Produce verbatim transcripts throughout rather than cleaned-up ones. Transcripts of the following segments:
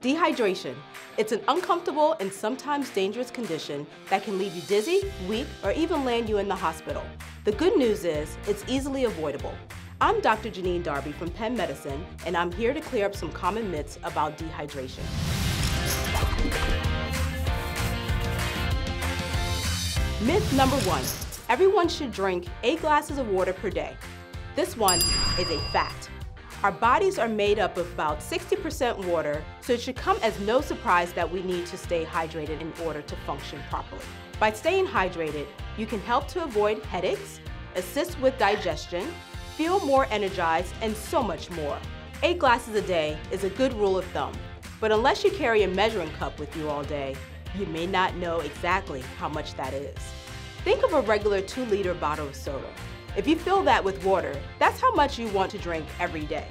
Dehydration. It's an uncomfortable and sometimes dangerous condition that can leave you dizzy, weak, or even land you in the hospital. The good news is it's easily avoidable. I'm Doctor Janine Darby from Penn Medicine, and I'm here to clear up some common myths about dehydration. Myth number one, everyone should drink eight glasses of water per day. This one is a fact. Our bodies are made up of about sixty percent water, so it should come as no surprise that we need to stay hydrated in order to function properly. By staying hydrated, you can help to avoid headaches, assist with digestion, feel more energized, and so much more. Eight glasses a day is a good rule of thumb, but unless you carry a measuring cup with you all day, you may not know exactly how much that is. Think of a regular two liter bottle of soda. If you fill that with water, that's how much you want to drink every day.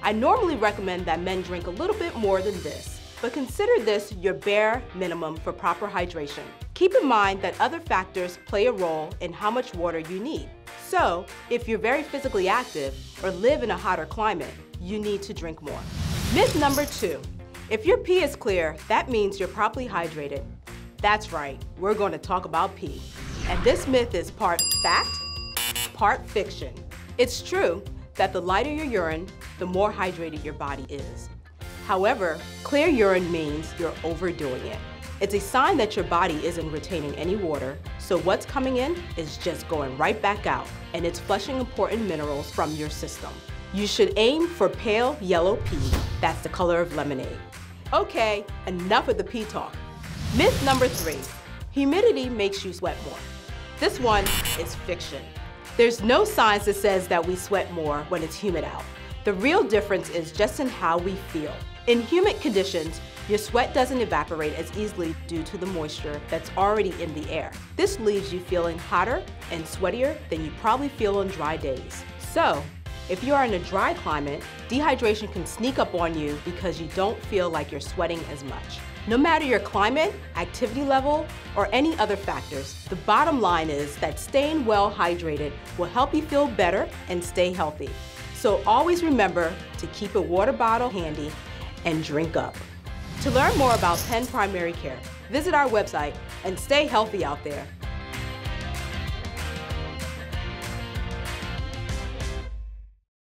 I normally recommend that men drink a little bit more than this, but consider this your bare minimum for proper hydration. Keep in mind that other factors play a role in how much water you need. So, if you're very physically active or live in a hotter climate, you need to drink more. Myth number two, if your pee is clear, that means you're properly hydrated. That's right, we're going to talk about pee. And this myth is part fact, part fiction. It's true that the lighter your urine, the more hydrated your body is. However, clear urine means you're overdoing it. It's a sign that your body isn't retaining any water, so what's coming in is just going right back out, and it's flushing important minerals from your system. You should aim for pale yellow pee. That's the color of lemonade. Okay, enough of the pee talk. Myth number three, humidity makes you sweat more. This one is fiction. There's no science that says that we sweat more when it's humid out. The real difference is just in how we feel. In humid conditions, your sweat doesn't evaporate as easily due to the moisture that's already in the air. This leaves you feeling hotter and sweatier than you probably feel on dry days. So, if you are in a dry climate, dehydration can sneak up on you because you don't feel like you're sweating as much. No matter your climate, activity level, or any other factors, the bottom line is that staying well hydrated will help you feel better and stay healthy. So always remember to keep a water bottle handy and drink up. To learn more about Penn Primary Care, visit our website and stay healthy out there.